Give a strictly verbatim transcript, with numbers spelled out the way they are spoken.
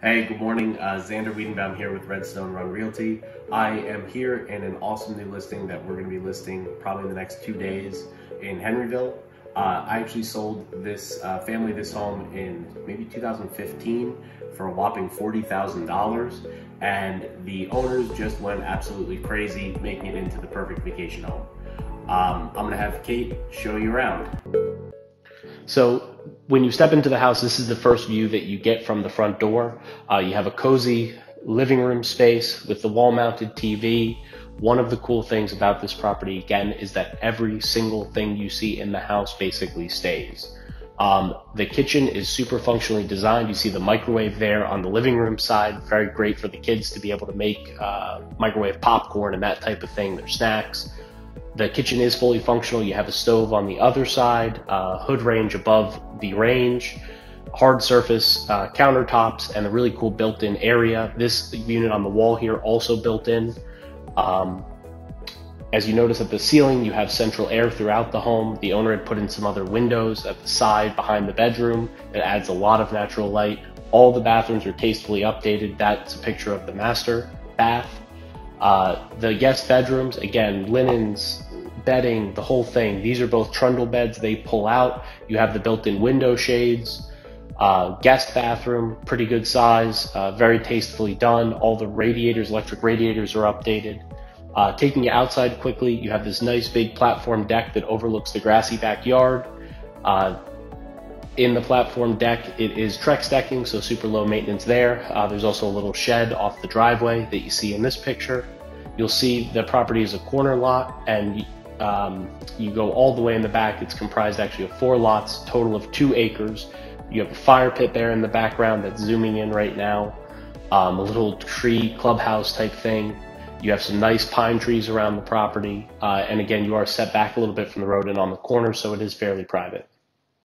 Hey, good morning. Uh, Xander Wiedenbaum here with Redstone Run Realty. I am here in an awesome new listing that we're going to be listing probably in the next two days in Henryville. Uh, I actually sold this uh, family this home in maybe two thousand fifteen for a whopping forty thousand dollars, and the owners just went absolutely crazy making it into the perfect vacation home. Um, I'm going to have Kate show you around. So when you step into the house, this is the first view that you get from the front door. Uh, you have a cozy living room space with the wall-mounted T V. One of the cool things about this property, again, is that every single thing you see in the house basically stays. Um, the kitchen is super functionally designed. You see the microwave there on the living room side. Very great for the kids to be able to make uh, microwave popcorn and that type of thing, their snacks. The kitchen is fully functional. You have a stove on the other side, uh, hood range above the range, hard surface uh, countertops, and a really cool built-in area. This unit on the wall here also built in. Um, as you notice at the ceiling, you have central air throughout the home. The owner had put in some other windows at the side behind the bedroom. It adds a lot of natural light. All the bathrooms are tastefully updated. That's a picture of the master bath. Uh, the guest bedrooms, again, linens, bedding, the whole thing. These are both trundle beds. They pull out. You have the built-in window shades. Uh, guest bathroom, pretty good size, uh, very tastefully done. All the radiators, electric radiators, are updated. Uh, taking you outside quickly, you have this nice big platform deck that overlooks the grassy backyard. Uh, in the platform deck, it is Trex decking, so super low maintenance there. Uh, there's also a little shed off the driveway that you see in this picture. You'll see the property is a corner lot, and um, you go all the way in the back. It's comprised actually of four lots, total of two acres. You have a fire pit there in the background that's zooming in right now, um, a little tree clubhouse type thing. You have some nice pine trees around the property, uh, and again, you are set back a little bit from the road and on the corner, so it is fairly private.